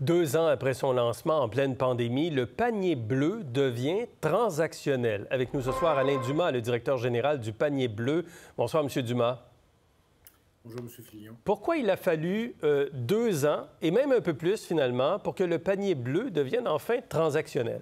2 ans après son lancement en pleine pandémie, le panier bleu devient transactionnel. Avec nous ce soir, Alain Dumas, le directeur général du panier bleu. Bonsoir, M. Dumas. Bonjour, M. Fillion. Pourquoi il a fallu 2 ans, et même un peu plus finalement, pour que le panier bleu devienne enfin transactionnel?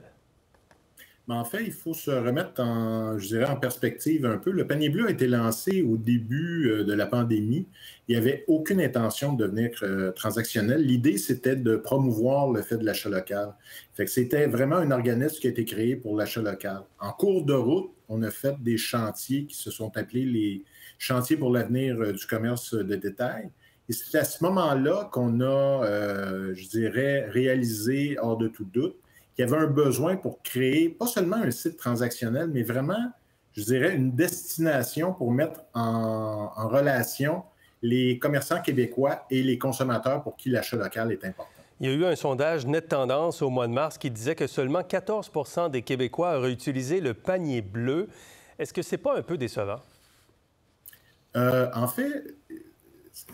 Mais en fait, il faut se remettre en, je dirais, en perspective un peu. Le panier bleu a été lancé au début de la pandémie. Il n'y avait aucune intention de devenir transactionnel. L'idée, c'était de promouvoir le fait de l'achat local. Fait que c'était vraiment un organisme qui a été créé pour l'achat local. En cours de route, on a fait des chantiers qui se sont appelés les chantiers pour l'avenir du commerce de détail. Et c'est à ce moment-là qu'on a, je dirais, réalisé, hors de tout doute, qu'il y avait un besoin pour créer, pas seulement un site transactionnel, mais vraiment, je dirais, une destination pour mettre en relation les commerçants québécois et les consommateurs pour qui l'achat local est important. Il y a eu un sondage Net Tendance au mois de mars qui disait que seulement 14% des Québécois auraient utilisé le panier bleu. Est-ce que c'est pas un peu décevant? En fait,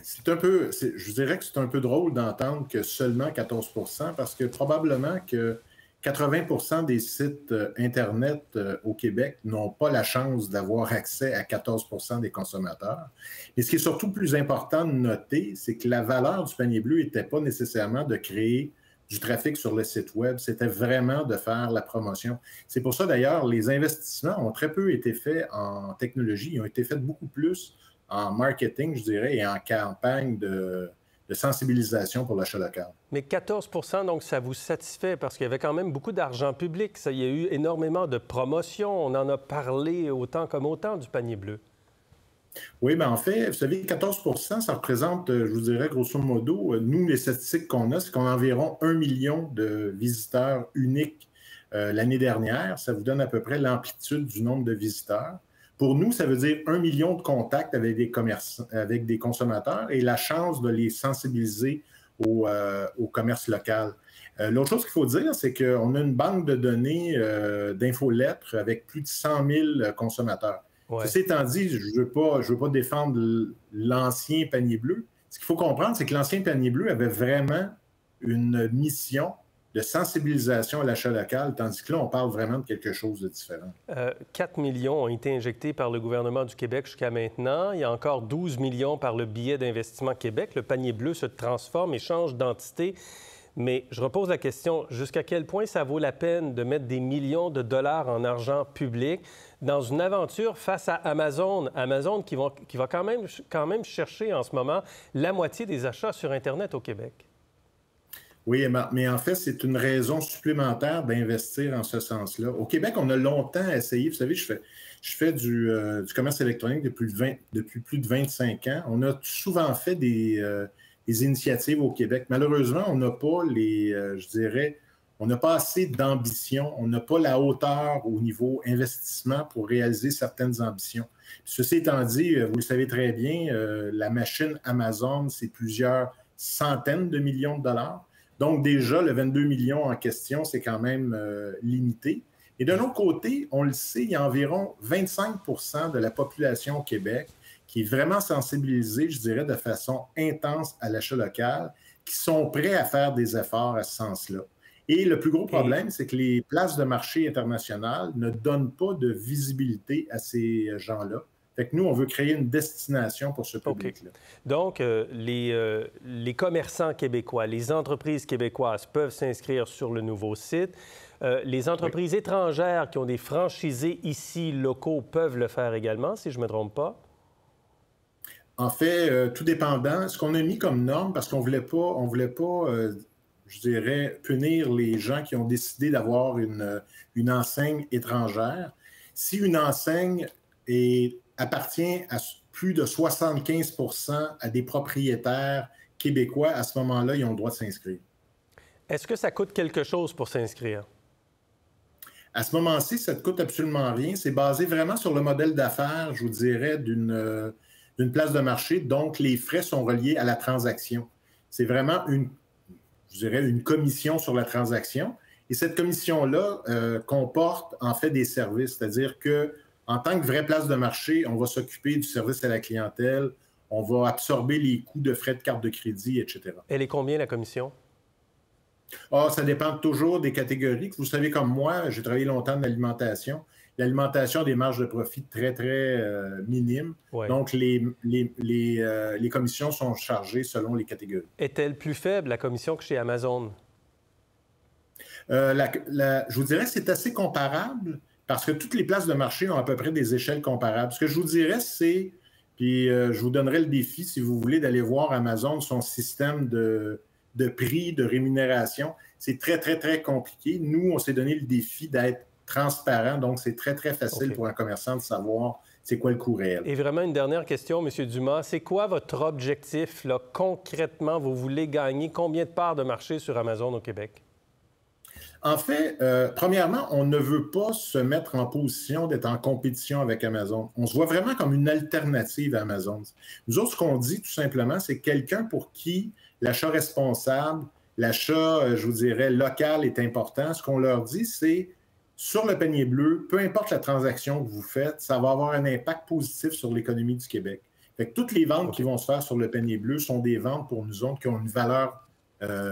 c'est un peu, je dirais que c'est un peu drôle d'entendre que seulement 14%, parce que probablement que 80% des sites Internet au Québec n'ont pas la chance d'avoir accès à 14% des consommateurs. Et ce qui est surtout plus important de noter, c'est que la valeur du panier bleu n'était pas nécessairement de créer du trafic sur le site Web, c'était vraiment de faire la promotion. C'est pour ça, d'ailleurs, les investissements ont très peu été faits en technologie, ils ont été faits beaucoup plus en marketing, je dirais, et en campagne de sensibilisation pour l'achat local. Mais 14%, donc ça vous satisfait parce qu'il y avait quand même beaucoup d'argent public. Ça, il y a eu énormément de promotions. On en a parlé autant comme autant du panier bleu. Oui, bien en fait, vous savez, 14%, ça représente, je vous dirais, grosso modo, nous, les statistiques qu'on a, c'est qu'on a environ 1 million de visiteurs uniques l'année dernière. Ça vous donne à peu près l'amplitude du nombre de visiteurs. Pour nous, ça veut dire 1 million de contacts avec des consommateurs et la chance de les sensibiliser au commerce local. L'autre chose qu'il faut dire, c'est qu'on a une banque de données d'infolettres avec plus de 100 000 consommateurs. Ouais. Ceci étant dit, je ne veux pas défendre l'ancien panier bleu. Ce qu'il faut comprendre, c'est que l'ancien panier bleu avait vraiment une mission de sensibilisation à l'achat local, tandis que là, on parle vraiment de quelque chose de différent. 4 millions ont été injectés par le gouvernement du Québec jusqu'à maintenant. Il y a encore 12 millions par le billet d'investissement Québec. Le panier bleu se transforme et change d'entité. Mais je repose la question, jusqu'à quel point ça vaut la peine de mettre des millions de dollars en argent public dans une aventure face à Amazon? Amazon qui va quand même chercher en ce moment la moitié des achats sur Internet au Québec. Oui, mais en fait, c'est une raison supplémentaire d'investir en ce sens-là. Au Québec, on a longtemps essayé. Vous savez, je fais du commerce électronique depuis plus de 25 ans. On a souvent fait des initiatives au Québec. Malheureusement, on n'a pas on n'a pas assez d'ambition. On n'a pas la hauteur au niveau investissement pour réaliser certaines ambitions. Ceci étant dit, vous le savez très bien, la machine Amazon, c'est plusieurs centaines de millions de dollars. Donc, déjà, le 22 millions en question, c'est quand même limité. Et d'un autre côté, on le sait, il y a environ 25% de la population au Québec qui est vraiment sensibilisée, je dirais, de façon intense à l'achat local, qui sont prêts à faire des efforts à ce sens-là. Et le plus gros problème, c'est que les places de marché internationales ne donnent pas de visibilité à ces gens-là. Fait que nous, on veut créer une destination pour ce public-là. Okay. Donc, les commerçants québécois, les entreprises québécoises peuvent s'inscrire sur le nouveau site. Les entreprises étrangères qui ont des franchisés ici locaux peuvent le faire également, si je ne me trompe pas. En fait, tout dépendant. Ce qu'on a mis comme norme, parce qu'on ne voulait pas, je dirais, punir les gens qui ont décidé d'avoir une enseigne étrangère. Si une enseigne appartient à plus de 75% à des propriétaires québécois, à ce moment-là, ils ont le droit de s'inscrire. Est-ce que ça coûte quelque chose pour s'inscrire? À ce moment-ci, ça ne coûte absolument rien. C'est basé vraiment sur le modèle d'affaires, je vous dirais, d'une place de marché. Donc, les frais sont reliés à la transaction. C'est vraiment une commission sur la transaction. Et cette commission-là comporte, en fait, des services. C'est-à-dire que en tant que vraie place de marché, on va s'occuper du service à la clientèle, on va absorber les coûts de frais de carte de crédit, etc. Elle est combien, la commission? Ah, ça dépend toujours des catégories. Vous savez, comme moi, j'ai travaillé longtemps dans l'alimentation. L'alimentation a des marges de profit très, très minimes. Ouais. Donc, les commissions sont chargées selon les catégories. Est-elle plus faible, la commission, que chez Amazon? Je vous dirais que c'est assez comparable parce que toutes les places de marché ont à peu près des échelles comparables. Ce que je vous dirais, c'est... Puis je vous donnerai le défi, si vous voulez, d'aller voir Amazon, son système de prix, de rémunération. C'est très, très, très compliqué. Nous, on s'est donné le défi d'être transparent, donc c'est très, très facile pour un commerçant de savoir c'est quoi le coût réel. Et vraiment, une dernière question, M. Dumas. C'est quoi votre objectif, là, concrètement? Vous voulez gagner combien de parts de marché sur Amazon au Québec? En fait, premièrement, on ne veut pas se mettre en position d'être en compétition avec Amazon. On se voit vraiment comme une alternative à Amazon. Nous autres, ce qu'on dit tout simplement, c'est quelqu'un pour qui l'achat responsable, l'achat, je vous dirais, local est important. Ce qu'on leur dit, c'est sur le panier bleu, peu importe la transaction que vous faites, ça va avoir un impact positif sur l'économie du Québec. Fait que toutes les ventes qui vont se faire sur le panier bleu sont des ventes pour nous autres qui ont une valeur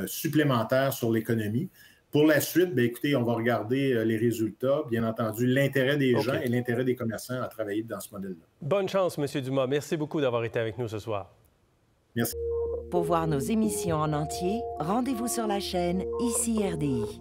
supplémentaire sur l'économie. Pour la suite, bien, écoutez, on va regarder les résultats, bien entendu, l'intérêt des gens et l'intérêt des commerçants à travailler dans ce modèle-là. Bonne chance, M. Dumas. Merci beaucoup d'avoir été avec nous ce soir. Merci. Pour voir nos émissions en entier, rendez-vous sur la chaîne ICI RDI.